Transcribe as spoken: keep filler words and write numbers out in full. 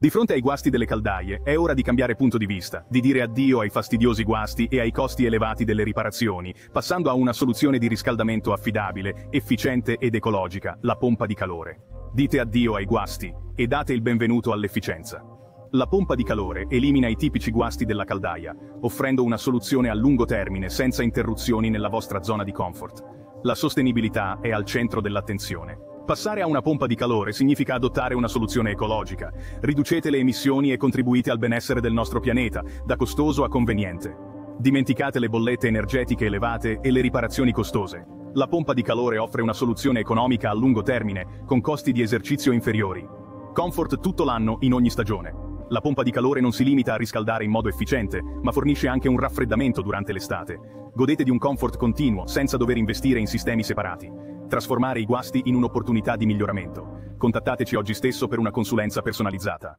Di fronte ai guasti delle caldaie, è ora di cambiare punto di vista, di dire addio ai fastidiosi guasti e ai costi elevati delle riparazioni, passando a una soluzione di riscaldamento affidabile, efficiente ed ecologica, la pompa di calore. Dite addio ai guasti e date il benvenuto all'efficienza. La pompa di calore elimina i tipici guasti della caldaia, offrendo una soluzione a lungo termine senza interruzioni nella vostra zona di comfort. La sostenibilità è al centro dell'attenzione. Passare a una pompa di calore significa adottare una soluzione ecologica. Riducete le emissioni e contribuite al benessere del nostro pianeta, da costoso a conveniente. Dimenticate le bollette energetiche elevate e le riparazioni costose. La pompa di calore offre una soluzione economica a lungo termine, con costi di esercizio inferiori. Comfort tutto l'anno, in ogni stagione. La pompa di calore non si limita a riscaldare in modo efficiente, ma fornisce anche un raffreddamento durante l'estate. Godete di un comfort continuo, senza dover investire in sistemi separati. Trasformare i guasti in un'opportunità di miglioramento. Contattateci oggi stesso per una consulenza personalizzata.